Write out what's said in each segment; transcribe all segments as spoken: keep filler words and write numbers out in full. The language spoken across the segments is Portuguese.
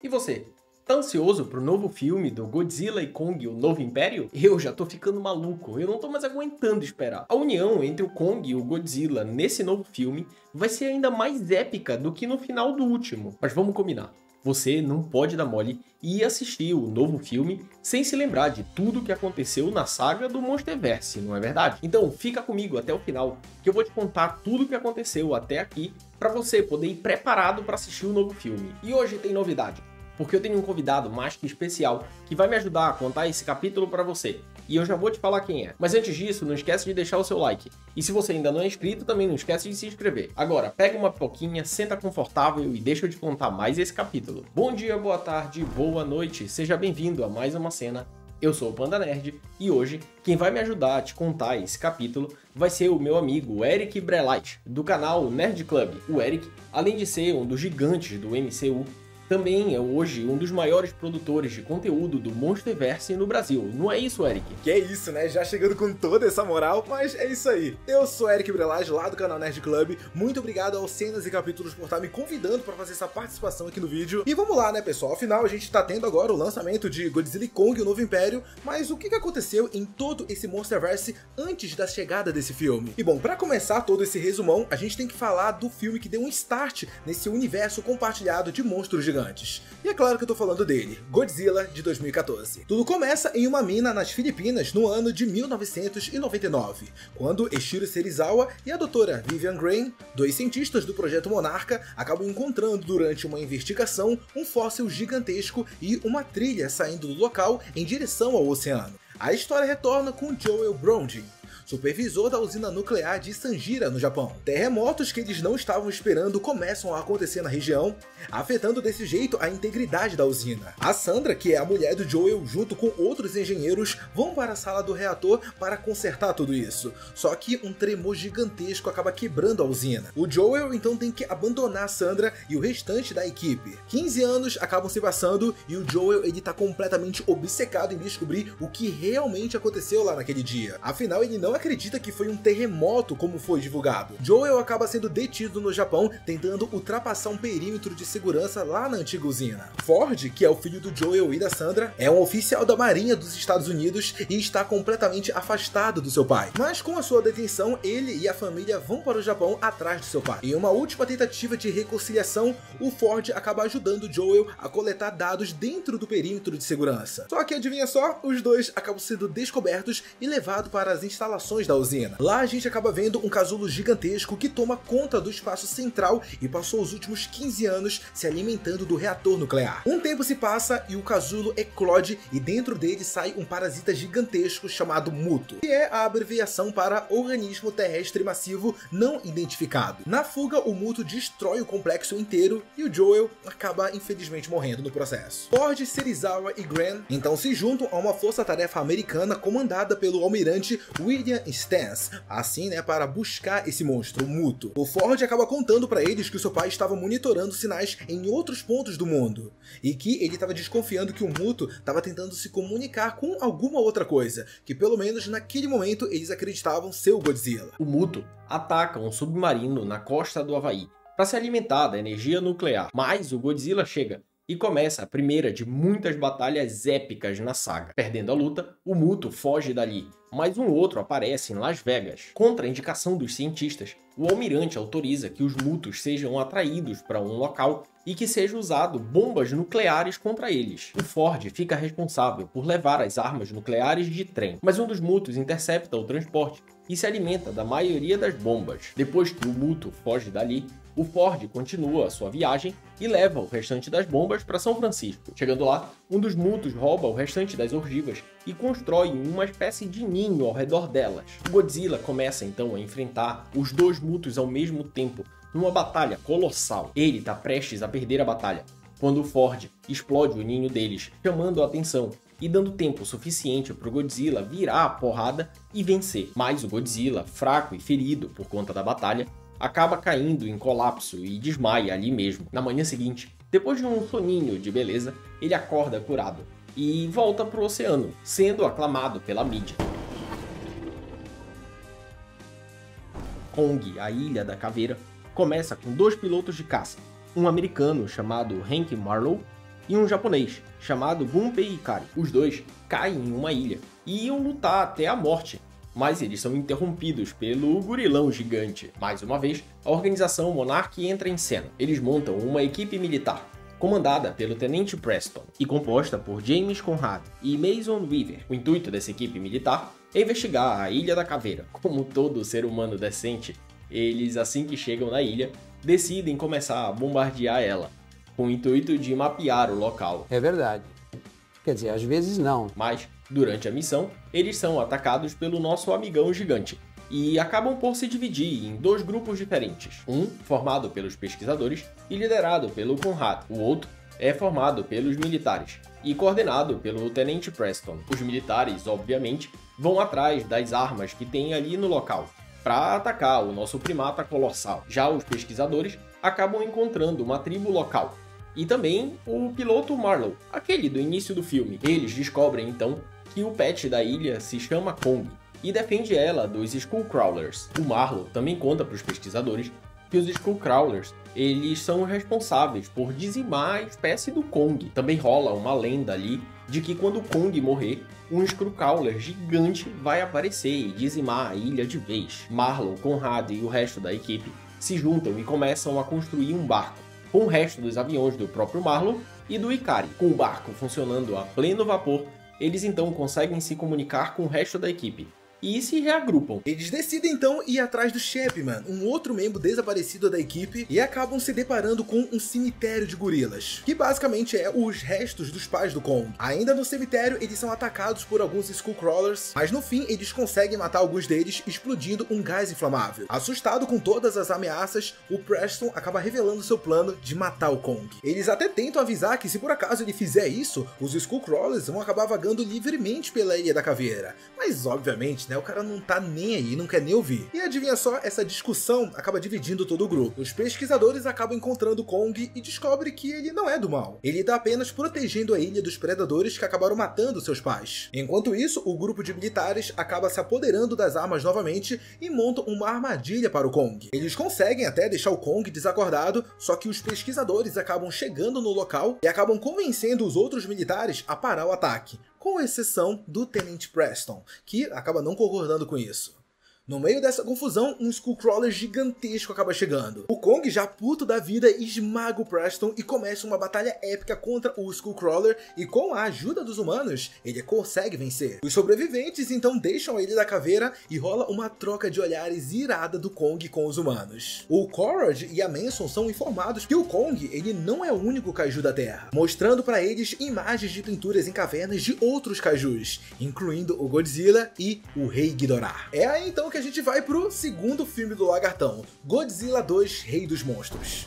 E você, tá ansioso pro novo filme do Godzilla e Kong: O Novo Império? Eu já tô ficando maluco, eu não tô mais aguentando esperar. A união entre o Kong e o Godzilla nesse novo filme vai ser ainda mais épica do que no final do último. Mas vamos combinar, você não pode dar mole e assistir o novo filme sem se lembrar de tudo que aconteceu na saga do Monsterverse, não é verdade? Então fica comigo até o final que eu vou te contar tudo o que aconteceu até aqui para você poder ir preparado para assistir o novo filme. E hoje tem novidade, porque eu tenho um convidado mais que especial que vai me ajudar a contar esse capítulo para você. E eu já vou te falar quem é. Mas antes disso, não esquece de deixar o seu like. E se você ainda não é inscrito, também não esquece de se inscrever. Agora, pega uma pipoquinha, senta confortável e deixa eu te contar mais esse capítulo. Bom dia, boa tarde, boa noite. Seja bem-vindo a mais uma cena. Eu sou o Panda Nerd e hoje quem vai me ajudar a te contar esse capítulo vai ser o meu amigo Eric Brelaz, do canal Nerd Club. O Eric, além de ser um dos gigantes do M C U, também é hoje um dos maiores produtores de conteúdo do Monsterverse no Brasil. Não é isso, Eric? Que é isso, né? Já chegando com toda essa moral, mas é isso aí. Eu sou Eric Brelaz, lá do canal Nerd Club. Muito obrigado ao Cenas e Capítulos por estar me convidando para fazer essa participação aqui no vídeo. E vamos lá, né, pessoal? Afinal, a gente tá tendo agora o lançamento de Godzilla e Kong: O Novo Império, mas o que aconteceu em todo esse Monsterverse antes da chegada desse filme? E bom, para começar todo esse resumão, a gente tem que falar do filme que deu um start nesse universo compartilhado de monstros gigantes. Antes. E é claro que eu tô falando dele, Godzilla de dois mil e quatorze. Tudo começa em uma mina nas Filipinas no ano de mil novecentos e noventa e nove, quando Eiichiro Serizawa e a doutora Vivian Graham, dois cientistas do projeto Monarca, acabam encontrando durante uma investigação um fóssil gigantesco e uma trilha saindo do local em direção ao oceano. A história retorna com Joel Browning, supervisor da usina nuclear de Sanjira, no Japão. Terremotos que eles não estavam esperando começam a acontecer na região, afetando desse jeito a integridade da usina. A Sandra, que é a mulher do Joel, junto com outros engenheiros, vão para a sala do reator para consertar tudo isso. Só que um tremor gigantesco acaba quebrando a usina. O Joel então tem que abandonar a Sandra e o restante da equipe. quinze anos acabam se passando e o Joel ele tá completamente obcecado em descobrir o que realmente aconteceu lá naquele dia. Afinal, ele não acredita que foi um terremoto como foi divulgado. Joel acaba sendo detido no Japão, tentando ultrapassar um perímetro de segurança lá na antiga usina. Ford, que é o filho do Joel e da Sandra, é um oficial da Marinha dos Estados Unidos e está completamente afastado do seu pai. Mas com a sua detenção, ele e a família vão para o Japão atrás do seu pai. Em uma última tentativa de reconciliação, o Ford acaba ajudando Joel a coletar dados dentro do perímetro de segurança. Só que adivinha só, os dois acabam sendo descobertos e levados para as instalações da usina. Lá a gente acaba vendo um casulo gigantesco que toma conta do espaço central e passou os últimos quinze anos se alimentando do reator nuclear. Um tempo se passa e o casulo eclode e dentro dele sai um parasita gigantesco chamado MUTO, que é a abreviação para Organismo Terrestre Massivo Não Identificado. Na fuga, o MUTO destrói o complexo inteiro e o Joel acaba infelizmente morrendo no processo. Ford, Serizawa e Grant então se juntam a uma força-tarefa americana comandada pelo almirante William Stance, assim, né, para buscar esse monstro, o MUTO. O Ford acaba contando para eles que o seu pai estava monitorando sinais em outros pontos do mundo e que ele estava desconfiando que o MUTO estava tentando se comunicar com alguma outra coisa, que pelo menos naquele momento eles acreditavam ser o Godzilla. O MUTO ataca um submarino na costa do Havaí para se alimentar da energia nuclear, mas o Godzilla chega e começa a primeira de muitas batalhas épicas na saga. Perdendo a luta, o MUTO foge dali, mas um outro aparece em Las Vegas. Contra a indicação dos cientistas, o almirante autoriza que os MUTOs sejam atraídos para um local e que seja usado bombas nucleares contra eles. O Ford fica responsável por levar as armas nucleares de trem, mas um dos MUTOs intercepta o transporte e se alimenta da maioria das bombas. Depois que o MUTO foge dali, o Ford continua a sua viagem e leva o restante das bombas para São Francisco. Chegando lá, um dos MUTOs rouba o restante das ogivas e constrói uma espécie de ninho ao redor delas. O Godzilla começa então a enfrentar os dois MUTOs ao mesmo tempo, numa batalha colossal. Ele está prestes a perder a batalha, quando o Ford explode o ninho deles, chamando a atenção e dando tempo suficiente para o Godzilla virar a porrada e vencer. Mas o Godzilla, fraco e ferido por conta da batalha, acaba caindo em colapso e desmaia ali mesmo. Na manhã seguinte, depois de um soninho de beleza, ele acorda curado e volta para o oceano, sendo aclamado pela mídia. Kong, a Ilha da Caveira, começa com dois pilotos de caça, um americano chamado Hank Marlow e um japonês, chamado Gunpei Ikari. Os dois caem em uma ilha e iam lutar até a morte, mas eles são interrompidos pelo gorilão gigante. Mais uma vez, a organização Monarca entra em cena. Eles montam uma equipe militar, comandada pelo Tenente Preston e composta por James Conrad e Mason Weaver. O intuito dessa equipe militar é investigar a Ilha da Caveira. Como todo ser humano decente, eles, assim que chegam na ilha, decidem começar a bombardear ela, com o intuito de mapear o local. É verdade. Quer dizer, às vezes não. Mas, durante a missão, eles são atacados pelo nosso amigão gigante e acabam por se dividir em dois grupos diferentes. Um formado pelos pesquisadores e liderado pelo Conrad. O outro é formado pelos militares e coordenado pelo Tenente Preston. Os militares, obviamente, vão atrás das armas que tem ali no local para atacar o nosso primata colossal. Já os pesquisadores acabam encontrando uma tribo local e também o piloto Marlow, aquele do início do filme. Eles descobrem então que o pet da ilha se chama Kong e defende ela dos Skullcrawlers. O Marlow também conta para os pesquisadores que os Skullcrawlers, eles são responsáveis por dizimar a espécie do Kong. Também rola uma lenda ali de que quando o Kong morrer, um Skullcrawler gigante vai aparecer e dizimar a ilha de vez. Marlow, Conrad e o resto da equipe se juntam e começam a construir um barco, com o resto dos aviões do próprio Marlow e do Ikari. Com o barco funcionando a pleno vapor, eles então conseguem se comunicar com o resto da equipe e se reagrupam. Eles decidem então ir atrás do Shepman, um outro membro desaparecido da equipe, e acabam se deparando com um cemitério de gorilas, que basicamente é os restos dos pais do Kong. Ainda no cemitério, eles são atacados por alguns Skullcrawlers, mas no fim eles conseguem matar alguns deles, explodindo um gás inflamável. Assustado com todas as ameaças, o Preston acaba revelando seu plano de matar o Kong. Eles até tentam avisar que se por acaso ele fizer isso, os Skullcrawlers vão acabar vagando livremente pela Ilha da Caveira, mas obviamente o cara não tá nem aí, não quer nem ouvir. E adivinha só, essa discussão acaba dividindo todo o grupo. Os pesquisadores acabam encontrando Kong e descobrem que ele não é do mal. Ele tá apenas protegendo a ilha dos predadores que acabaram matando seus pais. Enquanto isso, o grupo de militares acaba se apoderando das armas novamente e montam uma armadilha para o Kong. Eles conseguem até deixar o Kong desacordado, só que os pesquisadores acabam chegando no local e acabam convencendo os outros militares a parar o ataque, com exceção do Tenente Preston, que acaba não concordando com isso. No meio dessa confusão, um Skullcrawler gigantesco acaba chegando. O Kong, já puto da vida, esmaga o Preston e começa uma batalha épica contra o Skullcrawler, e com a ajuda dos humanos, ele consegue vencer. Os sobreviventes então deixam a Ilha da Caveira e rola uma troca de olhares irada do Kong com os humanos. O Conrad e a Manson são informados que o Kong, ele não é o único kaiju da Terra, mostrando para eles imagens de pinturas em cavernas de outros kaijus, incluindo o Godzilla e o Rei Ghidorah. É aí então que a gente vai pro segundo filme do Lagartão, Godzilla dois, Rei dos Monstros.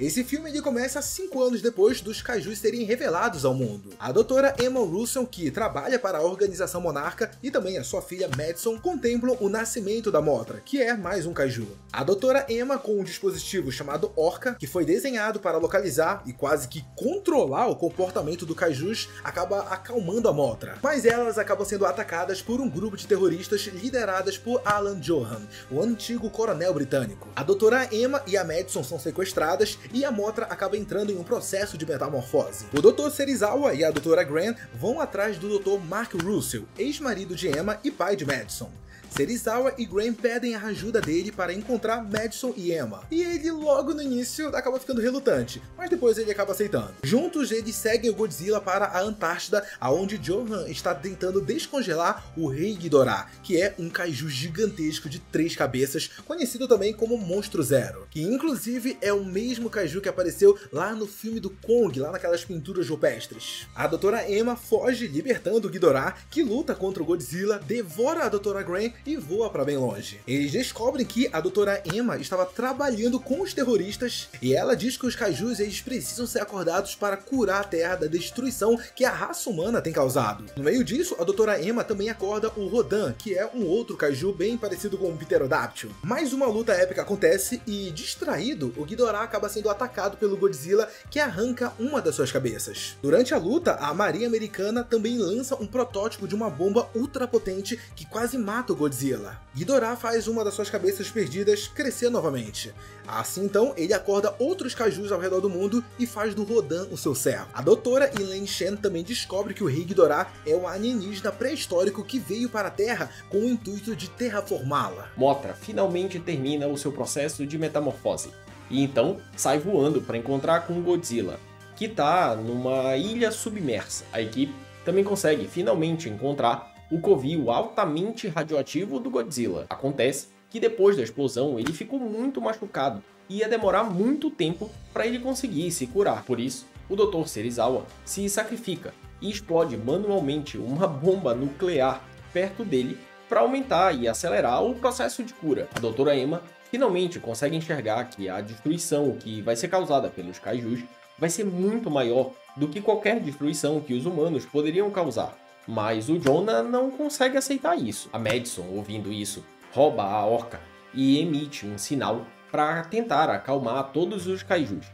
Esse filme ele começa cinco anos depois dos kaijus serem revelados ao mundo. A doutora Emma Russell, que trabalha para a organização Monarca, e também a sua filha Madison, contemplam o nascimento da Mothra, que é mais um kaiju. A doutora Emma, com um dispositivo chamado Orca, que foi desenhado para localizar e quase que controlar o comportamento do kaijus, acaba acalmando a Mothra. Mas elas acabam sendo atacadas por um grupo de terroristas lideradas por Alan Johan, o antigo coronel britânico. A doutora Emma e a Madison são sequestradas e a Mothra acaba entrando em um processo de metamorfose. O doutor Serizawa e a doutora Grant vão atrás do doutor Mark Russell, ex-marido de Emma e pai de Madison. Serizawa e Graham pedem a ajuda dele para encontrar Madison e Emma, e ele logo no início acaba ficando relutante, mas depois ele acaba aceitando. Juntos eles seguem o Godzilla para a Antártida, aonde Johan está tentando descongelar o Rei Ghidorah, que é um kaiju gigantesco de três cabeças, conhecido também como Monstro Zero, que inclusive é o mesmo kaiju que apareceu lá no filme do Kong, lá naquelas pinturas rupestres. A doutora Emma foge libertando o Ghidorah, que luta contra o Godzilla, devora a doutora Graham e voa para bem longe. Eles descobrem que a doutora Emma estava trabalhando com os terroristas, e ela diz que os kaijus eles precisam ser acordados para curar a Terra da destruição que a raça humana tem causado. No meio disso, a doutora Emma também acorda o Rodan, que é um outro kaiju bem parecido com um pterodáctil. Mais uma luta épica acontece e, distraído, o Ghidorah acaba sendo atacado pelo Godzilla, que arranca uma das suas cabeças. Durante a luta, a marinha americana também lança um protótipo de uma bomba ultrapotente que quase mata o Godzilla, Godzilla, Ghidorah faz uma das suas cabeças perdidas crescer novamente. Assim então, ele acorda outros kaijus ao redor do mundo e faz do Rodan o seu servo. A doutora Ilene Chen também descobre que o Rei Ghidorah é um alienígena pré-histórico que veio para a Terra com o intuito de terraformá-la. Mothra finalmente termina o seu processo de metamorfose e então sai voando para encontrar com Godzilla, que está numa ilha submersa. A equipe também consegue finalmente encontrar o covil altamente radioativo do Godzilla. Acontece que depois da explosão ele ficou muito machucado e ia demorar muito tempo para ele conseguir se curar. Por isso, o doutor Serizawa se sacrifica e explode manualmente uma bomba nuclear perto dele para aumentar e acelerar o processo de cura. A doutora Emma finalmente consegue enxergar que a destruição que vai ser causada pelos kaijus vai ser muito maior do que qualquer destruição que os humanos poderiam causar. Mas o Jonah não consegue aceitar isso. A Madison, ouvindo isso, rouba a Orca e emite um sinal para tentar acalmar todos os kaijus.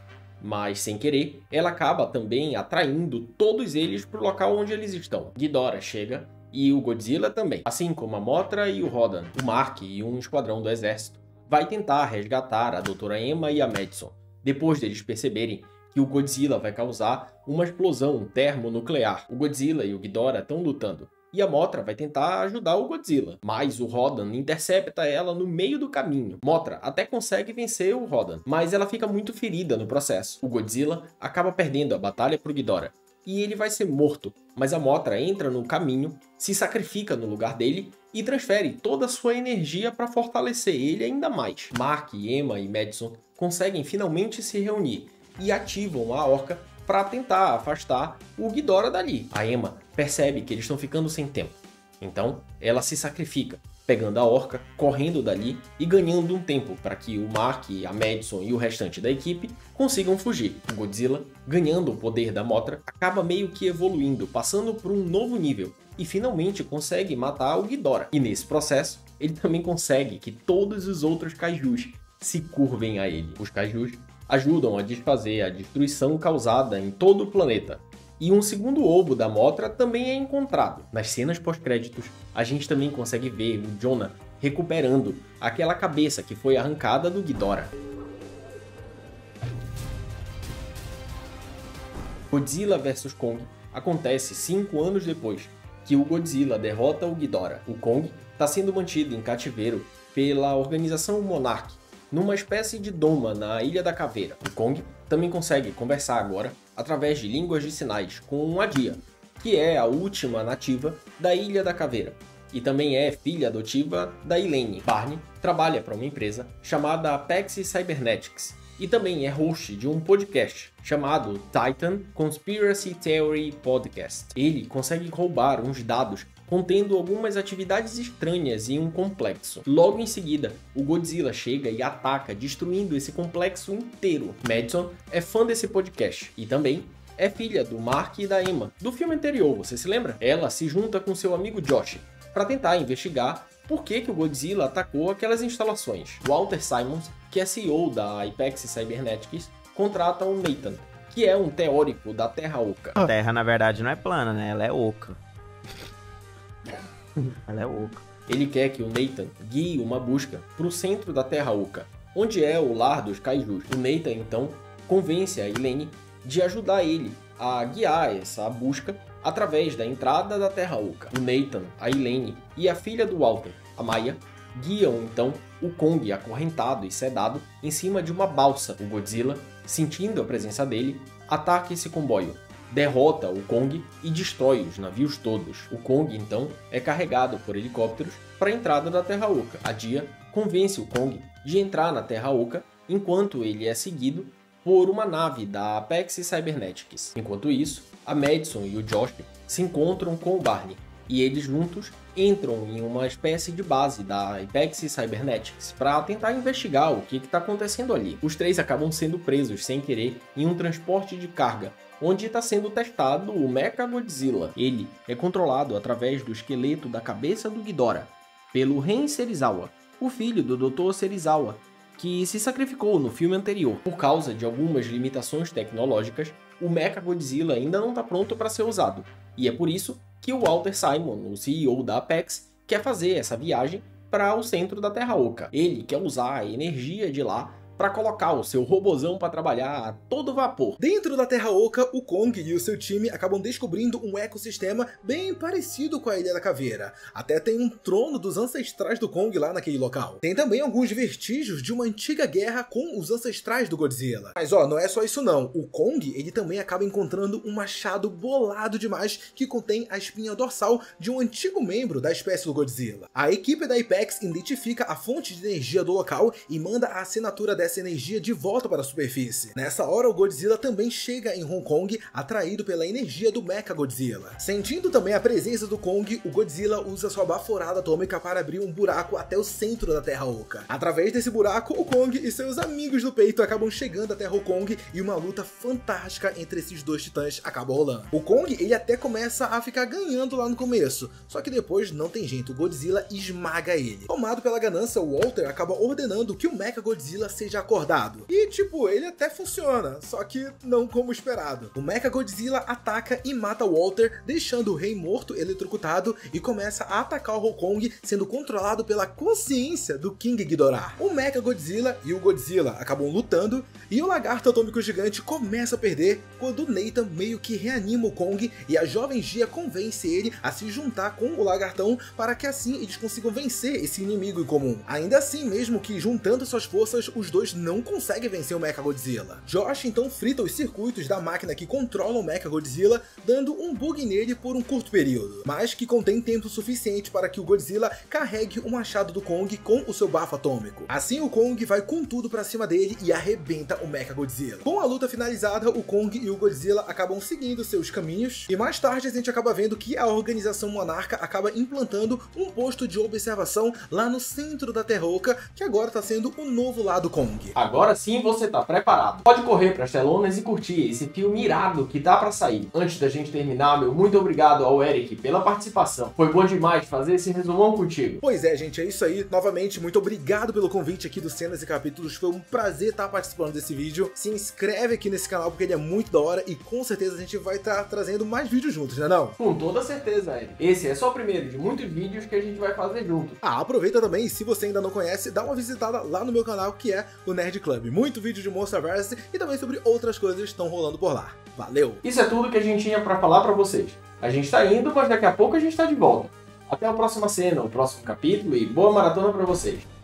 Mas, sem querer, ela acaba também atraindo todos eles para o local onde eles estão. Ghidorah chega e o Godzilla também. Assim como a Mothra e o Rodan, o Mark e um esquadrão do exército vai tentar resgatar a doutora Emma e a Madison, depois deles perceberem que o Godzilla vai causar uma explosão termonuclear. O Godzilla e o Ghidorah estão lutando, e a Mothra vai tentar ajudar o Godzilla, mas o Rodan intercepta ela no meio do caminho. Mothra até consegue vencer o Rodan, mas ela fica muito ferida no processo. O Godzilla acaba perdendo a batalha para o Ghidorah, e ele vai ser morto, mas a Mothra entra no caminho, se sacrifica no lugar dele e transfere toda a sua energia para fortalecer ele ainda mais. Mark, Emma e Madison conseguem finalmente se reunir, e ativam a Orca para tentar afastar o Ghidorah dali. A Emma percebe que eles estão ficando sem tempo, então ela se sacrifica, pegando a Orca, correndo dali e ganhando um tempo para que o Mark, a Madison e o restante da equipe consigam fugir. O Godzilla, ganhando o poder da Mothra, acaba meio que evoluindo, passando por um novo nível e finalmente consegue matar o Ghidorah. E nesse processo, ele também consegue que todos os outros kaijus se curvem a ele. Os kaijus ajudam a desfazer a destruição causada em todo o planeta. E um segundo ovo da Mothra também é encontrado. Nas cenas pós-créditos, a gente também consegue ver o Jonah recuperando aquela cabeça que foi arrancada do Ghidorah. Godzilla versus Kong acontece cinco anos depois que o Godzilla derrota o Ghidorah. O Kong está sendo mantido em cativeiro pela organização Monarca, numa espécie de doma na Ilha da Caveira. O Kong também consegue conversar agora através de línguas de sinais com a Jia, que é a última nativa da Ilha da Caveira e também é filha adotiva da Ilene. Barney trabalha para uma empresa chamada Apex Cybernetics e também é host de um podcast chamado Titan Conspiracy Theory Podcast. Ele consegue roubar uns dados contendo algumas atividades estranhas em um complexo. Logo em seguida, o Godzilla chega e ataca, destruindo esse complexo inteiro. Madison é fã desse podcast e também é filha do Mark e da Emma, do filme anterior, você se lembra? Ela se junta com seu amigo Josh para tentar investigar por que que o Godzilla atacou aquelas instalações. Walter Simmons, que é C E O da Apex Cybernetics, contrata o Nathan, que é um teórico da Terra Oca. A Terra, na verdade, não é plana, né? Ela é oca. Ela é oca. Ele quer que o Nathan guie uma busca para o centro da Terra Oca, onde é o lar dos kaijus. O Nathan, então, convence a Ilene de ajudar ele a guiar essa busca através da entrada da Terra Oca. O Nathan, a Ilene e a filha do Walter, a Maya, guiam, então, o Kong acorrentado e sedado em cima de uma balsa. O Godzilla, sentindo a presença dele, ataca esse comboio, derrota o Kong e destrói os navios todos. O Kong, então, é carregado por helicópteros para a entrada da Terra Oca. A Jia convence o Kong de entrar na Terra Oca enquanto ele é seguido por uma nave da Apex Cybernetics. Enquanto isso, a Madison e o Josh se encontram com o Barney e eles juntos entram em uma espécie de base da Apex Cybernetics para tentar investigar o que está acontecendo ali. Os três acabam sendo presos sem querer em um transporte de carga, onde está sendo testado o Mecha Godzilla. Ele é controlado através do esqueleto da cabeça do Ghidorah, pelo Rei Serizawa, o filho do doutor Serizawa, que se sacrificou no filme anterior. Por causa de algumas limitações tecnológicas, o Mecha Godzilla ainda não está pronto para ser usado, e é por isso que o Walter Simon, o C E O da Apex, quer fazer essa viagem para o centro da Terra Oca. Ele quer usar a energia de lá para colocar o seu robozão para trabalhar a todo vapor. Dentro da Terra Oca, o Kong e o seu time acabam descobrindo um ecossistema bem parecido com a Ilha da Caveira. Até tem um trono dos ancestrais do Kong lá naquele local. Tem também alguns vestígios de uma antiga guerra com os ancestrais do Godzilla. Mas ó, não é só isso não. O Kong, ele também acaba encontrando um machado bolado demais que contém a espinha dorsal de um antigo membro da espécie do Godzilla. A equipe da Apex identifica a fonte de energia do local e manda a assinatura dessa essa energia de volta para a superfície. Nessa hora, o Godzilla também chega em Hong Kong, atraído pela energia do Mecha Godzilla. Sentindo também a presença do Kong, o Godzilla usa sua baforada atômica para abrir um buraco até o centro da Terra Oca. Através desse buraco, o Kong e seus amigos do peito acabam chegando até Hong Kong e uma luta fantástica entre esses dois titãs acaba rolando. O Kong, ele até começa a ficar ganhando lá no começo, só que depois não tem jeito, o Godzilla esmaga ele. Tomado pela ganância, o Walter acaba ordenando que o Mecha Godzilla seja acordado. E tipo, ele até funciona, só que não como esperado. O Mecha Godzilla ataca e mata Walter, deixando o rei morto eletrocutado e começa a atacar o Hong Kong, sendo controlado pela consciência do King Ghidorah. O Mecha Godzilla e o Godzilla acabam lutando e o lagarto atômico gigante começa a perder quando o Nathan meio que reanima o Kong e a jovem Jia convence ele a se juntar com o lagartão para que assim eles consigam vencer esse inimigo em comum. Ainda assim, mesmo que juntando suas forças, os dois não consegue vencer o Mecha Godzilla. Josh então frita os circuitos da máquina que controla o Mecha Godzilla, dando um bug nele por um curto período, mas que contém tempo suficiente para que o Godzilla carregue o machado do Kong com o seu bafo atômico. Assim o Kong vai com tudo pra cima dele e arrebenta o Mecha Godzilla. Com a luta finalizada, o Kong e o Godzilla acabam seguindo seus caminhos e mais tarde a gente acaba vendo que a organização Monarca acaba implantando um posto de observação lá no centro da Terra Oca, que agora tá sendo o novo lado Kong. Agora sim você tá preparado. Pode correr para as telonas e curtir esse filme irado que dá para sair. Antes da gente terminar, meu muito obrigado ao Eric pela participação. Foi bom demais fazer esse resumão contigo. Pois é, gente, é isso aí. Novamente, muito obrigado pelo convite aqui do Cenas e Capítulos. Foi um prazer estar participando desse vídeo. Se inscreve aqui nesse canal porque ele é muito da hora e com certeza a gente vai estar trazendo mais vídeos juntos, né não? Com toda certeza, Eric. Esse é só o primeiro de muitos vídeos que a gente vai fazer juntos. Ah, aproveita também e se você ainda não conhece, dá uma visitada lá no meu canal que é o Nerd Club. Muito vídeo de Monsterverse e também sobre outras coisas que estão rolando por lá. Valeu! Isso é tudo que a gente tinha pra falar pra vocês. A gente tá indo, mas daqui a pouco a gente tá de volta. Até a próxima cena, o próximo capítulo e boa maratona pra vocês!